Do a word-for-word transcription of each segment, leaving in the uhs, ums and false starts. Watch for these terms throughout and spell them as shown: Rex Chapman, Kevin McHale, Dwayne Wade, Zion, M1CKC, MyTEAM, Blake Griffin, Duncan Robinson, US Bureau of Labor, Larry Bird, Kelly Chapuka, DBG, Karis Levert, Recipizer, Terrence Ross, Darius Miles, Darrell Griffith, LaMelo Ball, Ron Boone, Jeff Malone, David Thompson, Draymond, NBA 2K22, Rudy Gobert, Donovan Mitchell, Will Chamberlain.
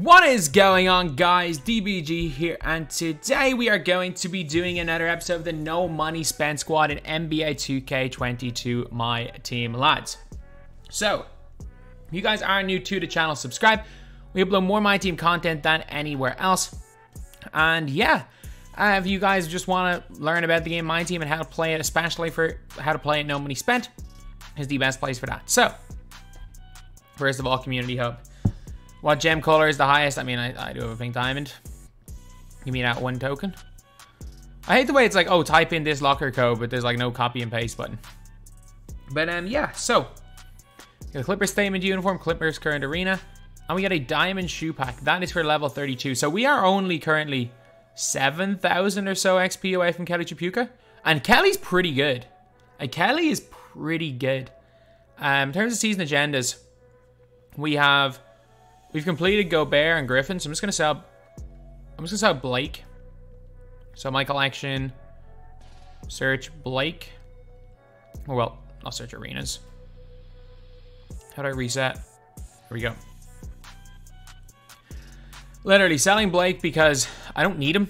What is going on, guys? D B G here, and today we are going to be doing another episode of the No Money Spent Squad in N B A two K twenty-two My Team, lads. So, if you guys are new to the channel, subscribe. We upload more My Team content than anywhere else. And yeah, uh, if you guys just want to learn about the game My Team and how to play it, especially for how to play it No Money Spent, is the best place for that. So, first of all, Community Hub. What gem color is the highest? I mean, I, I do have a pink diamond. Give me that one token. I hate the way it's like, oh, type in this locker code, but there's like no copy and paste button. But um, yeah, so. The Clippers Statement Uniform, Clippers Current Arena. And we got a diamond shoe pack. That is for level thirty-two. So we are only currently seven thousand or so X P away from Kelly Chapuka. And Kelly's pretty good. And Kelly is pretty good. Um, in terms of season agendas, we have... We've completed Gobert and Griffin, so I'm just gonna sell. I'm just gonna sell Blake. So my collection. Search Blake. Oh well, I'll search arenas. How do I reset? Here we go. Literally selling Blake because I don't need him.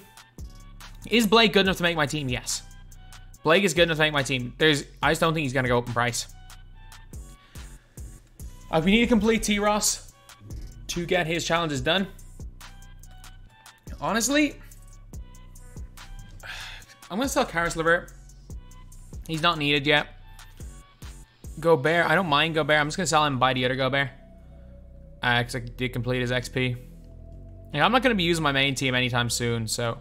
Is Blake good enough to make my team? Yes. Blake is good enough to make my team. There's, I just don't think he's gonna go up in price. Uh, we need to complete T. Ross. To get his challenges done. Honestly, I'm gonna sell Karis Levert. He's not needed yet. Gobert, I don't mind Gobert. I'm just gonna sell him and buy the other Gobert. Uh, because I did complete his X P. Yeah, I'm not gonna be using my main team anytime soon, so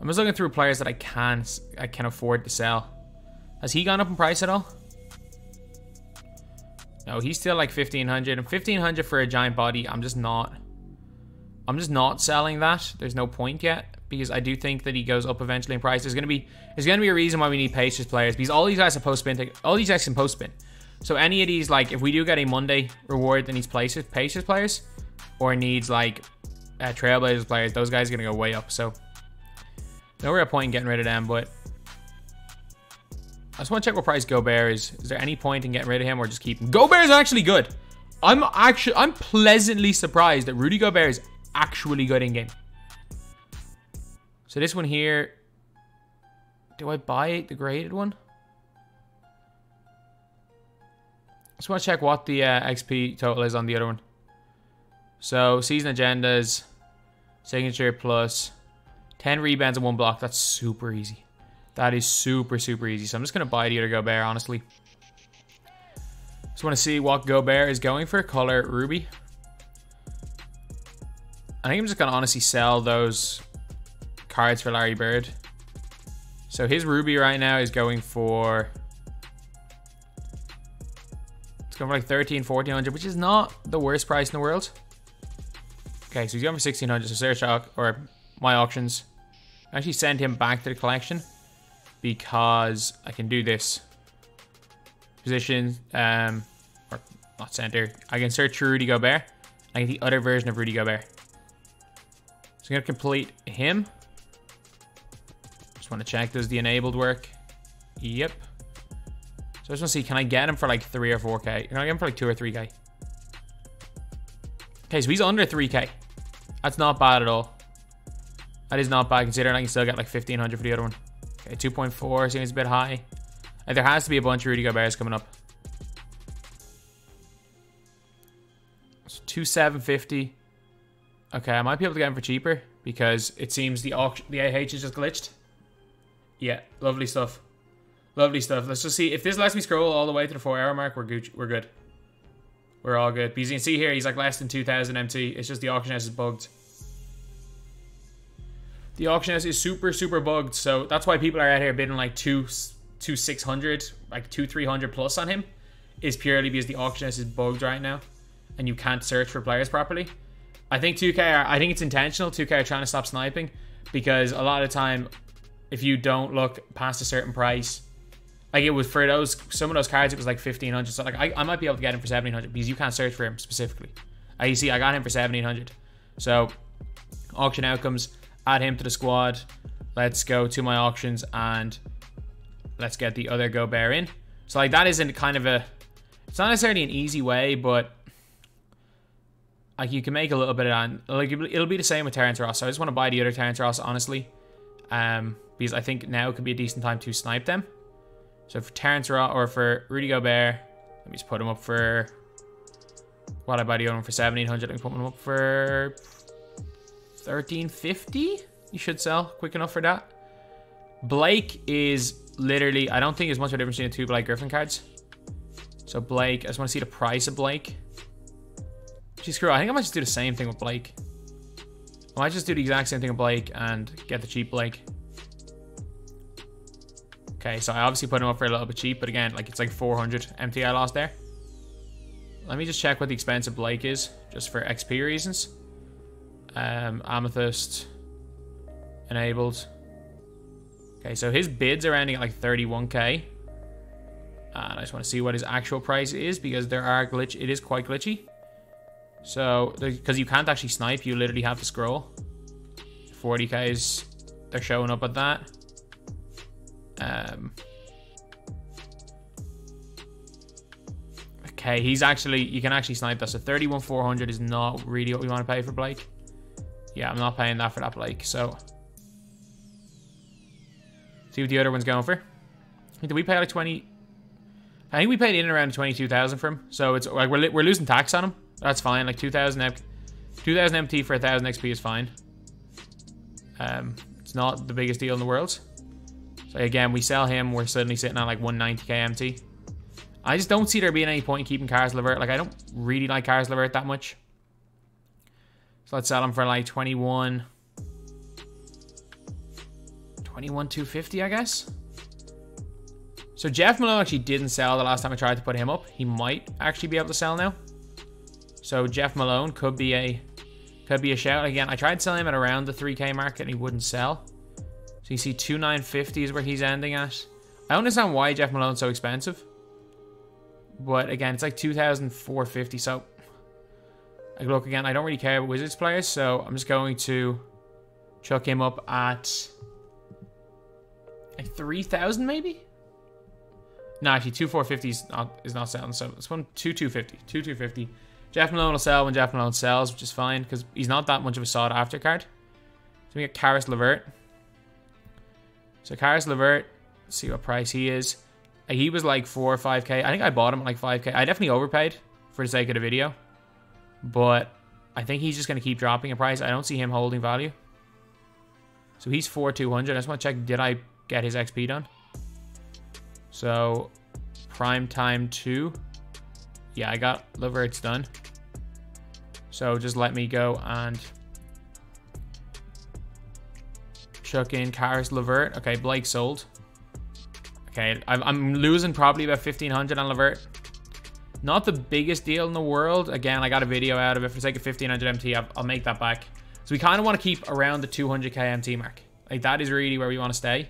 I'm just looking through players that I can I can afford to sell. Has he gone up in price at all? No, he's still like fifteen hundred, and fifteen hundred for a giant body. I'm just not, I'm just not selling that. There's no point yet because I do think that he goes up eventually in price. There's gonna be, there's gonna be a reason why we need Pacers players because all these guys are post spin, all these guys can post spin. So any of these, like if we do get a Monday reward, then he's Pacers Pacers players, or needs like uh, Trailblazers players. Those guys are gonna go way up. So no real point in getting rid of them, but. I just want to check what price Gobert is. Is there any point in getting rid of him or just keep him? Gobert is actually good. I'm actually, I'm pleasantly surprised that Rudy Gobert is actually good in game. So this one here, do I buy the graded one? I just want to check what the uh, X P total is on the other one. So season agendas, signature plus, ten rebounds and one block. That's super easy. That is super, super easy. So I'm just going to buy the other Gobert, honestly. Just want to see what Gobert is going for. Color Ruby. I think I'm just going to honestly sell those cards for Larry Bird. So his Ruby right now is going for... It's going for like thirteen, fourteen hundred, which is not the worst price in the world. Okay, so he's going for sixteen hundred. So search or my auctions. I actually send him back to the collection. Because I can do this position, um, or not center. I can search Rudy Gobert. I get the other version of Rudy Gobert. So I'm gonna complete him. Just want to check does the enabled work. Yep. So I just want to see can I get him for like three or four k? Can I get him for like two or three k? Okay, so he's under three k. That's not bad at all. That is not bad considering I can still get like fifteen hundred for the other one. Okay, two point four seems a bit high. And there has to be a bunch of Rudy Gobert's coming up. So two seven fifty. Okay, I might be able to get him for cheaper because it seems the auction, the A H is just glitched. Yeah, lovely stuff. Lovely stuff. Let's just see if this lets me scroll all the way to the four-hour mark. We're good. We're good. We're all good. Because you can see here, he's like less than two thousand M T. It's just the auction house is bugged. The auction house is super, super bugged, so that's why people are out here bidding like two, two six hundred, like two three hundred plus on him, is purely because the auction house is bugged right now, and you can't search for players properly. I think two K are, I think it's intentional. two K are trying to stop sniping because a lot of the time, if you don't look past a certain price, like it was for those some of those cards, it was like fifteen hundred. So like I, I might be able to get him for seventeen hundred because you can't search for him specifically. Uh, you see, I got him for seventeen hundred. So auction outcomes. Add him to the squad. Let's go to my auctions and let's get the other Gobert in. So like that isn't kind of a, it's not necessarily an easy way, but Like, you can make a little bit of on, like, it'll be the same with Terrence Ross. So I just want to buy the other Terrence Ross, honestly. Um, because I think now could be a decent time to snipe them. So for Terrence Ross, or for Rudy Gobert, let me just put him up for, what, I buy the other one for seventeen hundred, let me put him up for thirteen fifty? You should sell quick enough for that. Blake is literally, I don't think there's much of a difference between the two Blake Griffin cards. So Blake, I just want to see the price of Blake. Geez, screw it. I think I might just do the same thing with Blake. I might just do the exact same thing with Blake and get the cheap Blake. Okay, so I obviously put him up for a little bit cheap, but again, like, it's like four hundred M T I lost there. Let me just check what the expense of Blake is, just for X P reasons. Um, Amethyst enabled. Okay, so his bids are ending at like thirty-one K. And I just want to see what his actual price is, because there are glitch. It is quite glitchy. So, because you can't actually snipe, you literally have to scroll. forty Ks, they're showing up at that. Um, okay, he's actually, you can actually snipe that. So thirty-one four hundred is not really what we want to pay for Blake. Yeah, I'm not paying that for that Blake. So, see what the other one's going for. Did we pay like twenty? I think we paid in and around twenty-two thousand for him. So it's like we're we're losing tax on him. That's fine. Like two thousand M T for one thousand X P is fine. Um, it's not the biggest deal in the world. So again, we sell him. We're suddenly sitting on like one ninety K M T. I just don't see there being any point in keeping Karis Levert. Like, I don't really like Karis Levert that much. So let's sell him for like twenty-one, twenty-one two fifty, I guess. So Jeff Malone actually didn't sell the last time I tried to put him up. He might actually be able to sell now. So Jeff Malone could be a could be a shout. Again, I tried selling him at around the three K market and he wouldn't sell. So you see two nine fifty is where he's ending at. I don't understand why Jeff Malone's so expensive. But again, it's like two thousand four hundred fifty. So like, look, again, I don't really care about Wizards players, so I'm just going to chuck him up at like three thousand maybe? No, actually two four fifty is not is not selling, so it's one two two fifty. two two fifty. Jeff Malone will sell when Jeff Malone sells, which is fine, because he's not that much of a sought after card. So we get Karis Levert. So Karis Levert, let's see what price he is. He was like four or five K. I think I bought him at like five K. I definitely overpaid for the sake of the video. But I think he's just going to keep dropping in price. I don't see him holding value. So he's four two hundred. I just want to check, did I get his X P done? So Prime Time two. Yeah, I got Levert's done. So just let me go and chuck in Karis Levert. Okay, Blake sold. Okay, I'm losing probably about fifteen hundred on Levert. Not the biggest deal in the world. Again, I got a video out of it. For the sake of fifteen hundred M T, I'll make that back. So we kind of want to keep around the two hundred K M T mark. Like, that is really where we want to stay.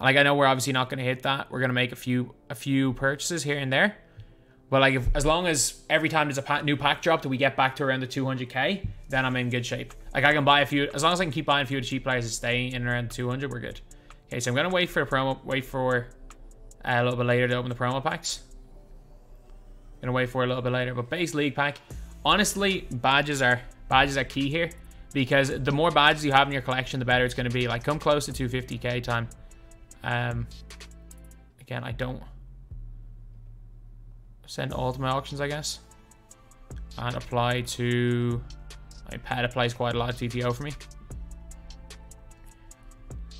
Like, I know we're obviously not going to hit that. We're going to make a few a few purchases here and there. But like, if, as long as every time there's a new pack drop that we get back to around the two hundred K, then I'm in good shape. Like, I can buy a few, as long as I can keep buying a few of the cheap players and staying in around two hundred, we're good. Okay, so I'm gonna wait for the promo, wait for uh, a little bit later to open the promo packs. Gonna wait for a little bit later, but base league pack. Honestly, badges are badges are key here, because the more badges you have in your collection, the better it's gonna be. Like, come close to two fifty K time. Um, again, I don't. Send all to my auctions, I guess. And apply to... I mean, Pat applies quite a lot of T T O for me.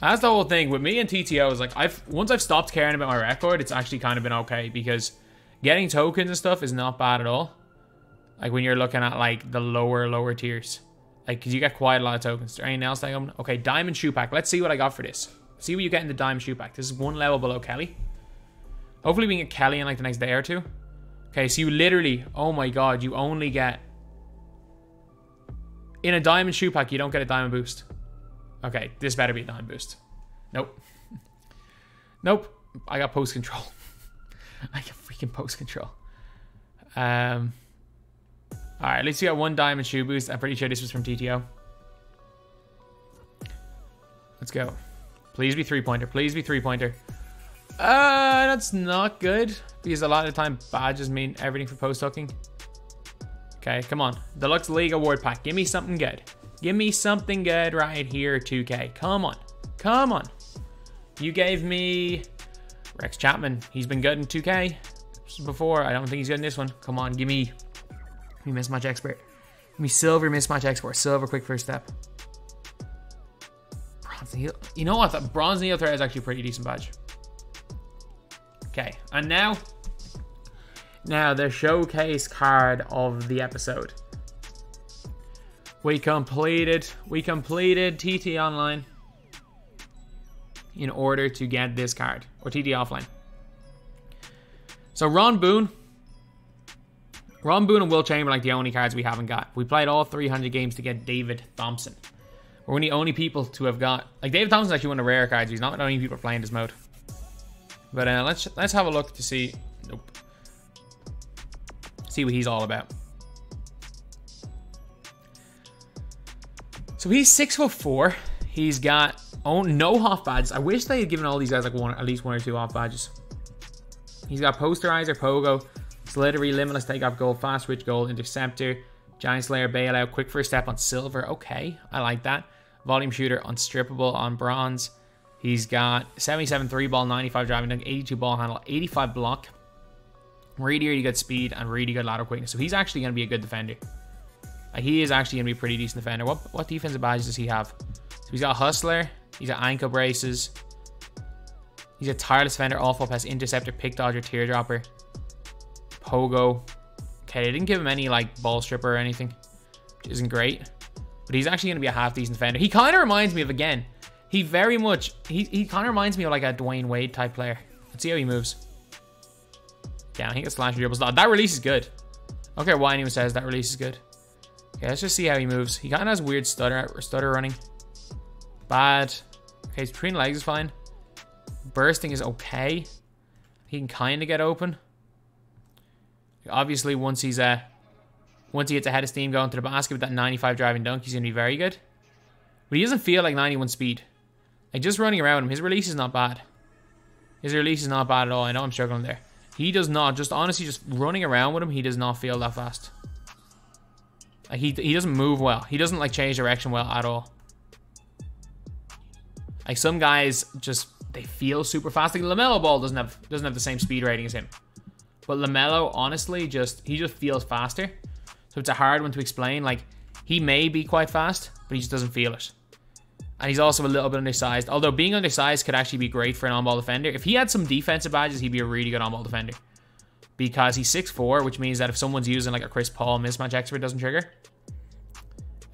That's the whole thing. With me and T T O is like, I've once I've stopped caring about my record, it's actually kind of been okay. Because getting tokens and stuff is not bad at all. Like, when you're looking at, like, the lower, lower tiers. Like, because you get quite a lot of tokens. Is there anything else that I'm... Okay, Diamond Shoe Pack. Let's see what I got for this. See what you get in the Diamond Shoe Pack. This is one level below Kelly. Hopefully we can get Kelly in, like, the next day or two. Okay, so you literally, oh my god, you only get, in a diamond shoe pack, you don't get a diamond boost. Okay, this better be a diamond boost. Nope. Nope. I got post control. I got freaking post control. Um, Alright, at least you got one diamond shoe boost. I'm pretty sure this was from T T O. Let's go. Please be three-pointer. Please be three-pointer. Uh, that's not good, because a lot of the time badges mean everything for post hooking. Okay, come on. Deluxe League Award Pack. Give me something good. Give me something good right here, two K. Come on. Come on. You gave me Rex Chapman. He's been good in two K before. I don't think he's good in this one. Come on, give me, give me mismatch expert. Give me silver mismatch expert. Silver quick first step. Bronze Needle. You know what? I thought Bronze Needle Thread is actually a pretty decent badge. Okay, and now, now the showcase card of the episode. We completed, we completed T T Online in order to get this card, or T T Offline. So Ron Boone, Ron Boone and Will Chamberlain are like the only cards we haven't got. We played all three hundred games to get David Thompson. We're one of the only people to have got, like David Thompson's actually one of the rare cards. He's not one of the only people playing this mode. But uh, let's let's have a look to see, nope. See what he's all about. So he's six foot four. He's got oh, no half badges. I wish they had given all these guys like one, at least one or two half badges. He's got Posterizer, Pogo, Slithery, Limitless Takeoff, Gold, Fast Switch, Gold, Interceptor, Giant Slayer, Bailout, Quick First Step on Silver. Okay, I like that. Volume Shooter, Unstrippable on Bronze. He's got seventy-seven three ball, ninety-five driving dunk, eighty-two ball handle, eighty-five block. Really, really good speed and really good lateral quickness. So he's actually going to be a good defender. Like, he is actually going to be a pretty decent defender. What what defensive badges does he have? So he's got Hustler. He's got Ankle Braces. He's a Tireless Defender, Awful Pass, Interceptor, Pick Dodger, Teardropper, Pogo. Okay, they didn't give him any like ball stripper or anything, which isn't great. But he's actually going to be a half decent defender. He kind of reminds me of, again, he very much, he, he kind of reminds me of like a Dwayne Wade type player. Let's see how he moves. Yeah, he can slash dribbles. That release is good. I don't care why anyone says that release is good. Okay, let's just see how he moves. He kind of has weird stutter, stutter running. Bad. Okay, his between legs is fine. Bursting is okay. He can kind of get open. Obviously, once he's uh, once he gets ahead of steam going to the basket with that ninety-five driving dunk, he's gonna be very good. But he doesn't feel like ninety-one speed. Like, just running around him, his release is not bad. His release is not bad at all. I know I'm struggling there. He does not, just honestly, just running around with him, he does not feel that fast. Like, he, he doesn't move well. He doesn't, like, change direction well at all. Like, some guys just, they feel super fast. Like, LaMelo Ball doesn't have, doesn't have the same speed rating as him. But LaMelo, honestly, just, he just feels faster. So it's a hard one to explain. Like, he may be quite fast, but he just doesn't feel it. And he's also a little bit undersized. Although being undersized could actually be great for an on-ball defender. If he had some defensive badges, he'd be a really good on-ball defender. Because he's six foot four, which means that if someone's using like a Chris Paul mismatch expert doesn't trigger.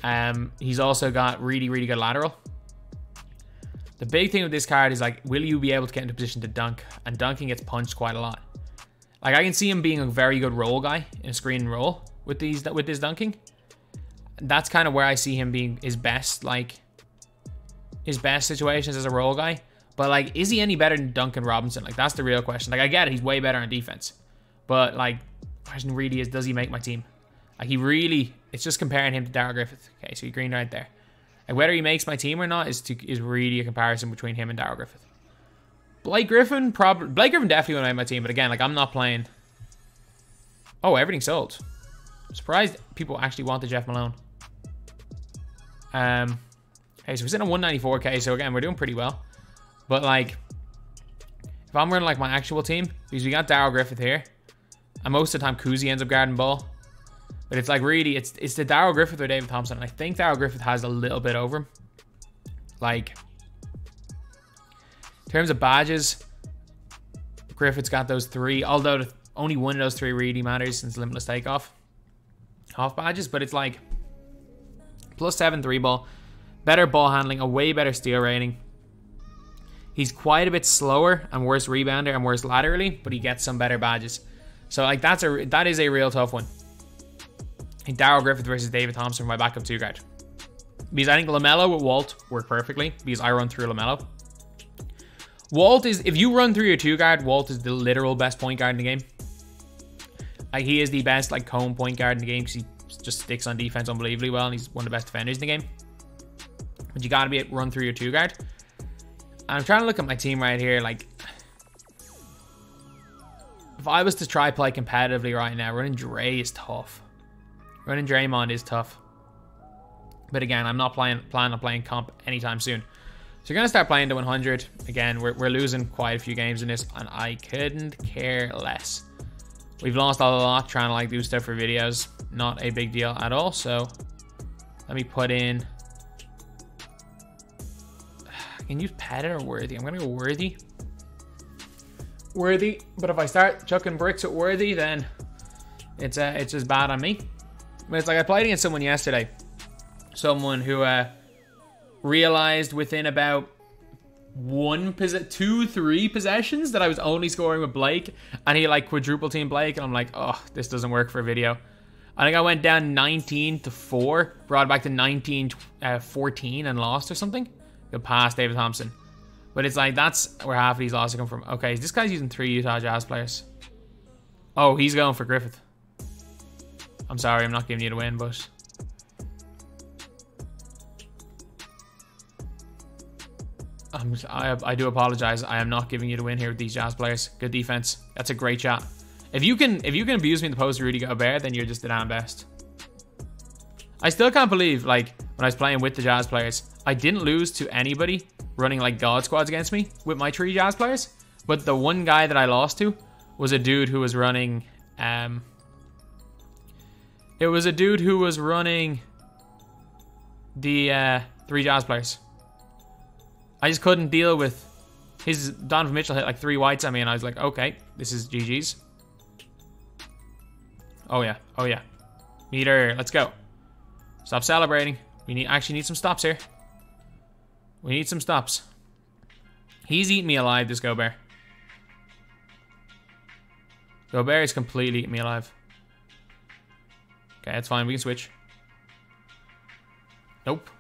Um, he's also got really, really good lateral. The big thing with this card is like, will you be able to get into position to dunk? And dunking gets punched quite a lot. Like, I can see him being a very good roll guy in a screen roll with these with his dunking. That's kind of where I see him being his best, like, his best situations as a role guy. But, like, is he any better than Duncan Robinson? Like, that's the real question. Like, I get it. He's way better on defense. But, like, the question really is, does he make my team? Like, he really... It's just comparing him to Darrell Griffith. Okay, so you're green right there. Like, whether he makes my team or not is to, is really a comparison between him and Darrell Griffith. Blake Griffin probably... Blake Griffin definitely would make my team. But, again, like, I'm not playing... Oh, everything's sold. I'm surprised people actually want the Jeff Malone. Um... Okay, so we're sitting on one ninety-four K, so again, we're doing pretty well. But, like, if I'm running, like, my actual team, because we got Darrell Griffith here, and most of the time, Kuzi ends up guarding ball. But it's, like, really, it's it's the Darrell Griffith or David Thompson, and I think Darrell Griffith has a little bit over him. Like, in terms of badges, Griffith's got those three, although only one of those three really matters since Limitless Takeoff. Half badges, but it's, like, plus seven three ball. Better ball handling, a way better steal rating. He's quite a bit slower and worse rebounder and worse laterally, but he gets some better badges. So, like, that's a that is a real tough one. And Darrell Griffith versus David Thompson, my backup two guard. Because I think LaMelo with Walt worked perfectly because I run through LaMelo. Walt is, if you run through your two guard, Walt is the literal best point guard in the game. Like, he is the best, like, cone point guard in the game because he just sticks on defense unbelievably well, and he's one of the best defenders in the game. But you gotta be run through your two guard. I'm trying to look at my team right here. Like, if I was to try play competitively right now, running Dre is tough. Running Draymond is tough. But again, I'm not playing, planning on playing comp anytime soon. So you're going to start playing to one hundred. Again, we're, we're losing quite a few games in this, and I couldn't care less. We've lost a lot trying to like do stuff for videos. Not a big deal at all. So let me put in... I can use padded or worthy. I'm going to go worthy. Worthy. But if I start chucking bricks at worthy, then it's uh, it's just bad on me. But it's like I played against someone yesterday. Someone who uh, realized within about one, two, three possessions that I was only scoring with Blake. And he like quadruple team Blake. And I'm like, oh, this doesn't work for a video. I think I went down nineteen to four. Brought back to nineteen to fourteen and lost or something. Good pass, David Thompson. But it's like, that's where half of these losses come from. Okay, this guy's using three Utah Jazz players. Oh, he's going for Griffith. I'm sorry, I'm not giving you the win, but... I'm, I, I do apologize. I am not giving you the win here with these Jazz players. Good defense. That's a great shot. If you can if you can abuse me in the post, Rudy Gobert, then you're just the damn best. I still can't believe, like, when I was playing with the Jazz players, I didn't lose to anybody running, like, God squads against me with my three Jazz players. But the one guy that I lost to was a dude who was running... Um, it was a dude who was running the uh, three Jazz players. I just couldn't deal with his... Donovan Mitchell hit like three whites at me, and I was like, okay, this is G G's. Oh, yeah. Oh, yeah. Meter. Let's go. Stop celebrating. We need actually need some stops here. We need some stops. He's eating me alive, this Gobert. Gobert is completely eating me alive. Okay, that's fine. We can switch. Nope.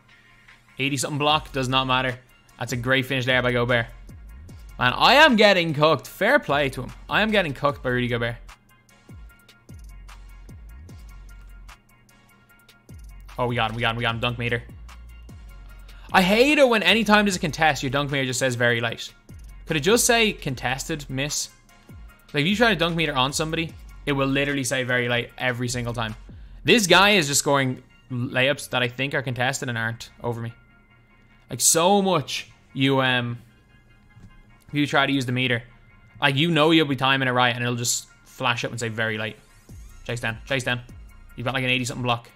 eighty-something block. Does not matter. That's a great finish there by Gobert. Man, I am getting cooked. Fair play to him. I am getting cooked by Rudy Gobert. Oh, we got him. We got him. We got him. Dunk meter. I hate it when anytime there's a contest, your dunk meter just says very late. Could it just say contested miss? Like, if you try to dunk meter on somebody, it will literally say very late every single time. This guy is just scoring layups that I think are contested and aren't over me. Like, so much you, um, you try to use the meter. Like, you know you'll be timing it right, and it'll just flash up and say very late. Chase down. Chase down. You've got like an eighty-something block.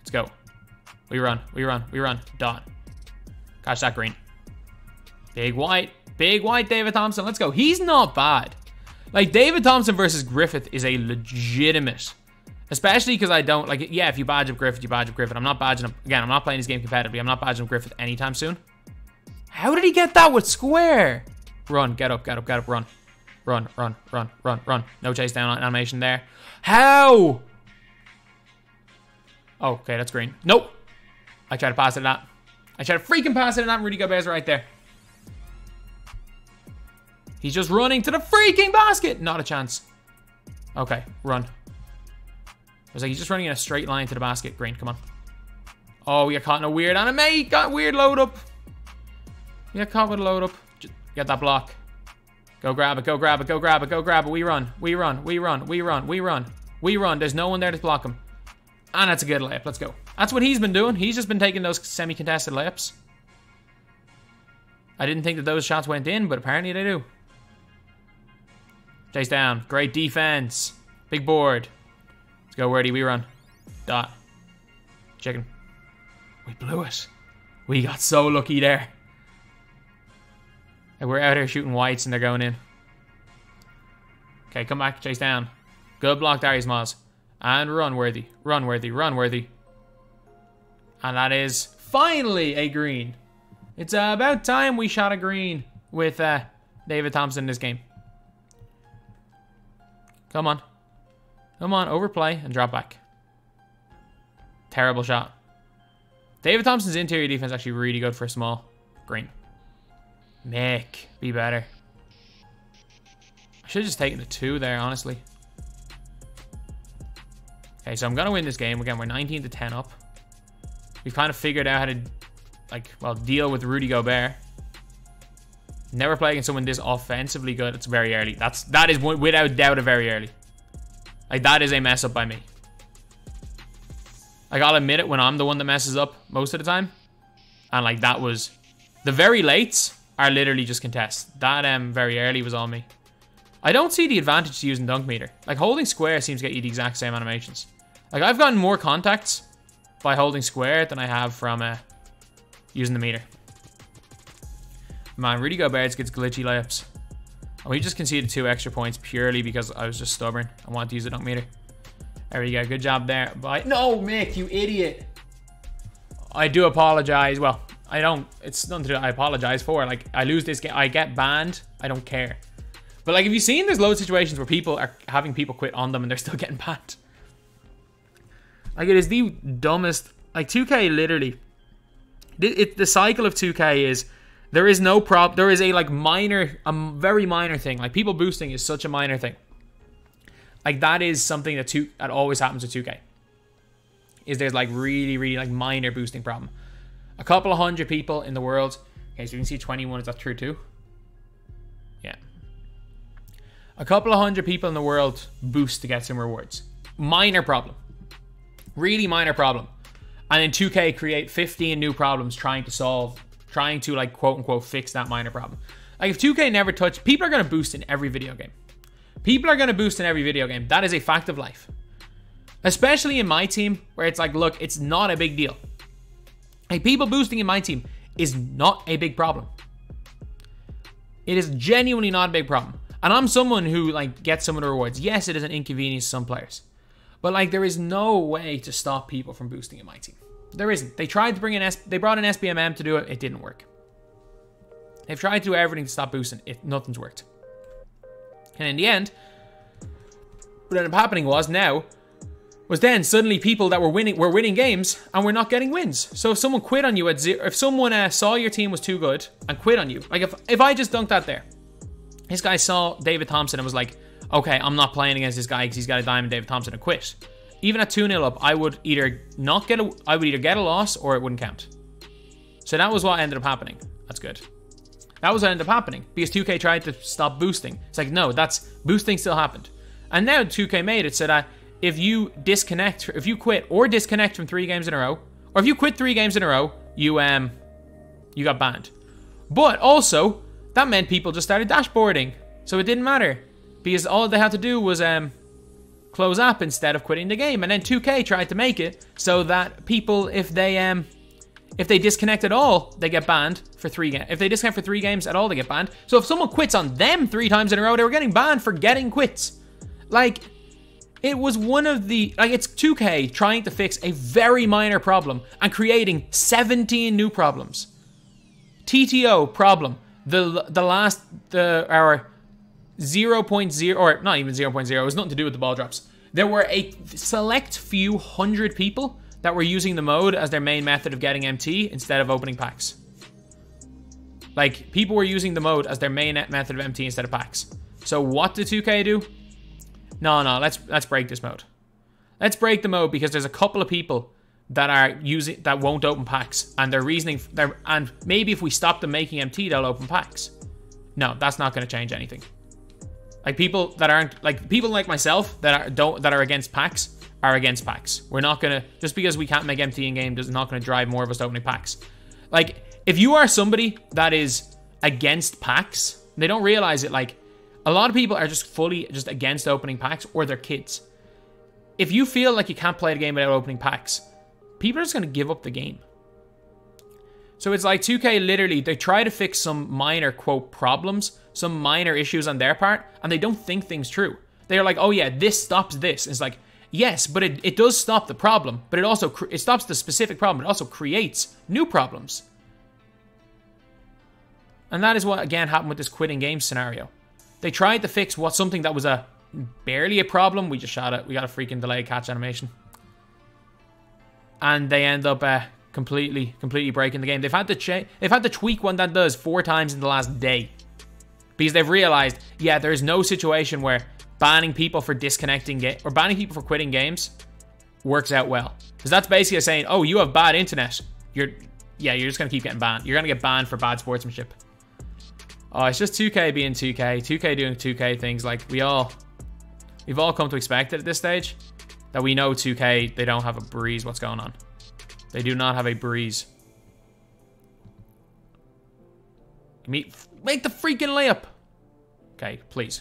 Let's go. We run. We run. We run. Dot. Catch that green. Big white. Big white, David Thompson. Let's go. He's not bad. Like, David Thompson versus Griffith is a legitimate. Especially because I don't, like, yeah, if you badge up Griffith, you badge up Griffith. I'm not badging him. Again, I'm not playing this game competitively. I'm not badging up Griffith anytime soon. How did he get that with square? Run. Get up. Get up. Get up. Run. Run. Run. Run. Run. Run. No chase down animation there. How? Oh, okay, that's green. Nope. I tried to pass it out. I tried to freaking pass it out. Rudy Gobert's right there. He's just running to the freaking basket. Not a chance. Okay, run. I was like, he's just running in a straight line to the basket. Green, come on. Oh, we got caught in a weird anime. Got weird load up. We got caught with a load up. Just get that block. Go grab it. Go grab it. Go grab it. Go grab it. We run. We run. We run. We run. We run. We run. There's no one there to block him. And that's a good layup. Let's go. That's what he's been doing. He's just been taking those semi-contested layups. I didn't think that those shots went in, but apparently they do. Chase down. Great defense. Big board. Let's go, Wordy. We run. Dot. Chicken. We blew it. We got so lucky there. And we're out here shooting whites and they're going in. Okay, come back. Chase down. Good block, Darius Miles. And run worthy, run worthy, run worthy. And that is finally a green. It's uh, about time we shot a green with uh, David Thompson in this game. Come on. Come on, overplay and drop back. Terrible shot. David Thompson's interior defense is actually really good for a small green. Mick, be better. I should have just taken the two there, honestly. Okay, so I'm going to win this game. Again, we're nineteen to ten up. We've kind of figured out how to, like, well, deal with Rudy Gobert. Never play against someone this offensively good. It's very early. That's, that is without doubt a very early. Like, that is a mess up by me. Like, I'll admit it when I'm the one that messes up most of the time. And, like, that was... The very late are literally just contests. That um very early was on me. I don't see the advantage to using dunk meter. Like, holding square seems to get you the exact same animations. Like, I've gotten more contacts by holding square than I have from uh, using the meter. Man, Rudy Gobert gets glitchy layups. And we just conceded two extra points purely because I was just stubborn. I wanted to use the dunk meter. There we go. Good job there. Bye. No, Mick, you idiot. I do apologize. Well, I don't. It's nothing to do. I apologize for. Like, I lose this game. I get banned. I don't care. But, like, if you've seen, there's loads of situations where people are having people quit on them and they're still getting banned. Like, it is the dumbest. Like, two K literally. It, it, the cycle of two K is... There is no prop. There is a like minor, a very minor thing. Like, people boosting is such a minor thing. Like, that is something that two that always happens with two K. Is there's like really, really like minor boosting problem. A couple of hundred people in the world. Okay, so you can see twenty-one. Is that true too? Yeah. A couple of hundred people in the world boost to get some rewards. Minor problem. Really minor problem. And then two K create fifteen new problems trying to solve. Trying to, like, quote unquote fix that minor problem. Like, if two K never touched, people are going to boost in every video game. People are going to boost in every video game. That is a fact of life. Especially in my team, where it's like, look, it's not a big deal. Like, people boosting in my team is not a big problem. It is genuinely not a big problem. And I'm someone who, like, gets some of the rewards. Yes, it is an inconvenience to some players. But, like, there is no way to stop people from boosting in my team. There isn't. They tried to bring in S. They brought in S B M M to do it. It didn't work. They've tried to do everything to stop boosting. It nothing's worked. And in the end, what ended up happening was now was then suddenly people that were winning were winning games and we're not getting wins. So if someone quit on you at zero, if someone uh, saw your team was too good and quit on you, like if if I just dunked that there, this guy saw David Thompson and was like, okay, I'm not playing against this guy because he's got a diamond David Thompson, and quit. Even at two nil up, I would either not get a, I would either get a loss or it wouldn't count. So that was what ended up happening. That's good. That was what ended up happening because two K tried to stop boosting. It's like, no, that's boosting still happened. And now two K made it so that if you disconnect, if you quit or disconnect from three games in a row, or if you quit three games in a row, you um, you got banned. But also that meant people just started dashboarding, so it didn't matter because all they had to do was um. close up instead of quitting the game. And then two K tried to make it so that people, if they um, if they disconnect at all, they get banned for three games. If they disconnect for three games at all, they get banned. So if someone quits on them three times in a row, they were getting banned for getting quits. Like, it was one of the, like, it's two K trying to fix a very minor problem and creating seventeen new problems. T T O problem. The the last the our. zero point zero, or not even zero point zero, it was nothing to do with the ball drops. There were a select few hundred people that were using the mode as their main method of getting M T instead of opening packs. Like, people were using the mode as their main method of M T instead of packs. So what did two K do? No, no, let's let's break this mode. Let's break the mode because there's a couple of people that are using that won't open packs, and their reasoning, their, and maybe if we stop them making M T, they'll open packs. No, that's not going to change anything. Like, people that aren't, like, people like myself that are don't that are against packs are against packs. We're not gonna, just because we can't make M T in game does not gonna drive more of us to opening packs. Like, if you are somebody that is against packs, they don't realize it. Like, a lot of people are just fully just against opening packs, or their kids. If you feel like you can't play the game without opening packs, people are just gonna give up the game. So it's like two K literally, they try to fix some minor, quote, problems, some minor issues on their part, and they don't think things through. They're like, oh yeah, this stops this. It's like, yes, but it, it does stop the problem, but it also, it stops the specific problem. It also creates new problems. And that is what, again, happened with this quitting game scenario. They tried to fix what something that was a barely a problem. We just shot it. We got a freaking delayed catch animation. And they end up... Uh, Completely, completely breaking the game. They've had to change. They've had to tweak one that does four times in the last day, because they've realized, yeah, there is no situation where banning people for disconnecting it or banning people for quitting games works out well, because that's basically saying, oh, you have bad internet. You're, yeah, you're just gonna keep getting banned. You're gonna get banned for bad sportsmanship. Oh, it's just two K being two K, two K doing two K things. Like we all, we've all come to expect it at this stage. that we know two K, they don't have a breeze. What's going on? They do not have a breeze. Make the freaking layup. Okay, please.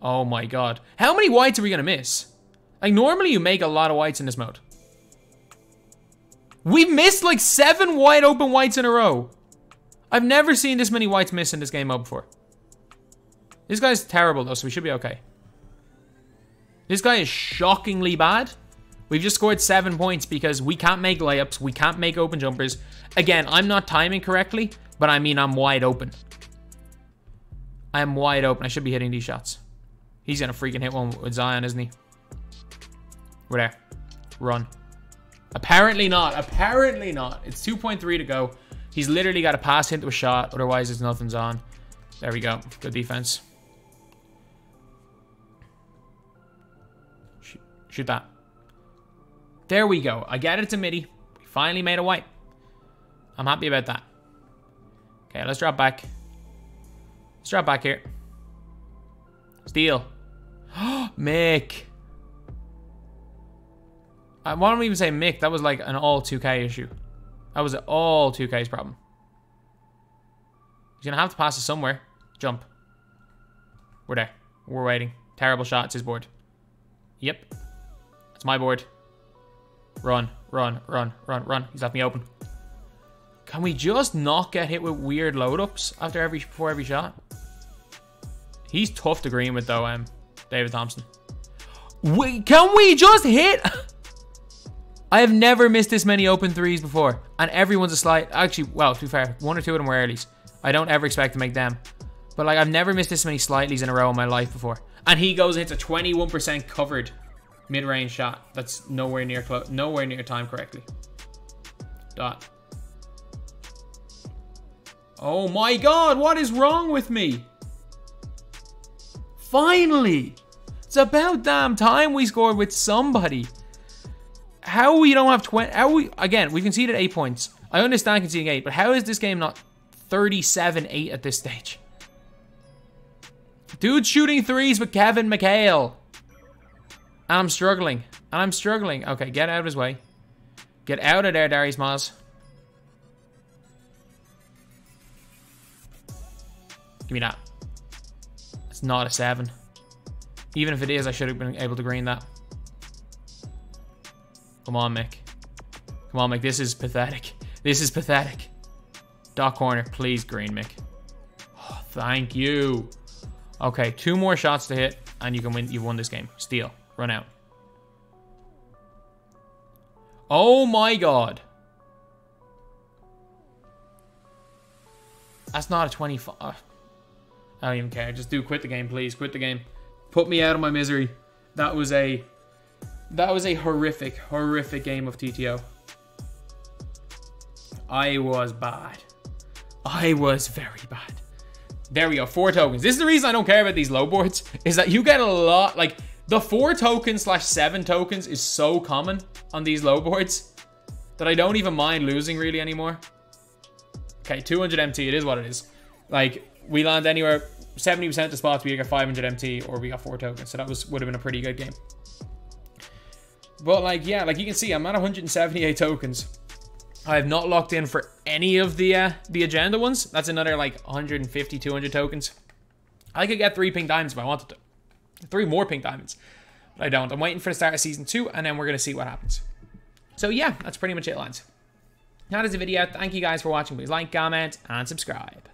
Oh my God. How many whites are we gonna miss? Like, normally you make a lot of whites in this mode. We missed like seven wide open whites in a row. I've never seen this many whites miss in this game mode before. This guy's terrible though, so we should be okay. This guy is shockingly bad. We've just scored seven points because we can't make layups. We can't make open jumpers. Again, I'm not timing correctly, but I mean, I'm wide open. I am wide open. I should be hitting these shots. He's going to freaking hit one with Zion, isn't he? We're there. Run. Apparently not. Apparently not. It's two point three to go. He's literally got to pass into a shot. Otherwise, there's nothing's on. There we go. Good defense. Shoot that. There we go. I get it to midi. We finally made a white. I'm happy about that. Okay, let's drop back. Let's drop back here. Steal. Mick. I why don't we even say Mick? That was like an all two K issue. That was an all two K's problem. He's going to have to pass it somewhere. Jump. We're there. We're waiting. Terrible shot. It's his board. Yep. It's my board. Run, run, run, run, run. He's left me open. Can we just not get hit with weird load-ups after every, before every shot? He's tough to green with, though, um, David Thompson. We, can we just hit? I have never missed this many open threes before. And everyone's a slight... Actually, well, to be fair, one or two of them were earlies. I don't ever expect to make them. But, like, I've never missed this many slightlies in a row in my life before. And he goes and hits a twenty-one percent covered mid-range shot. That's nowhere near close, nowhere near time correctly. Dot. Oh my God, what is wrong with me? Finally! It's about damn time we scored with somebody. How we don't have twenty, how we, again, we conceded eight points. I understand conceding eight, but how is this game not thirty-seven eight at this stage? Dude shooting threes with Kevin McHale. And I'm struggling. And I'm struggling. Okay, get out of his way. Get out of there, Darius Miles. Give me that. It's not a seven. Even if it is, I should have been able to green that. Come on, Mick. Come on, Mick. This is pathetic. This is pathetic. Dot corner. Please green, Mick. Oh, thank you. Okay, two more shots to hit, and you can win. You've won this game. Steal. Run out. Oh my God. That's not a twenty-five. I don't even care. Just do quit the game, please. Quit the game. Put me out of my misery. That was a that was a horrific, horrific game of T T O. I was bad. I was very bad. There we go. Four tokens. This is the reason I don't care about these low boards, is that you get a lot, like, the four tokens slash seven tokens is so common on these low boards that I don't even mind losing really anymore. Okay, two hundred M T, it is what it is. Like, we land anywhere, seventy percent of the spots, we got five hundred M T or we got four tokens. So that was would have been a pretty good game. But like, yeah, like you can see, I'm at one hundred seventy-eight tokens. I have not locked in for any of the uh, the agenda ones. That's another like one fifty, two hundred tokens. I could get three pink diamonds if I wanted to. Three more pink diamonds, but I don't. I'm waiting for the start of season two, and then we're going to see what happens. So yeah, that's pretty much it, lads. That is the video. Thank you guys for watching. Please like, comment, and subscribe.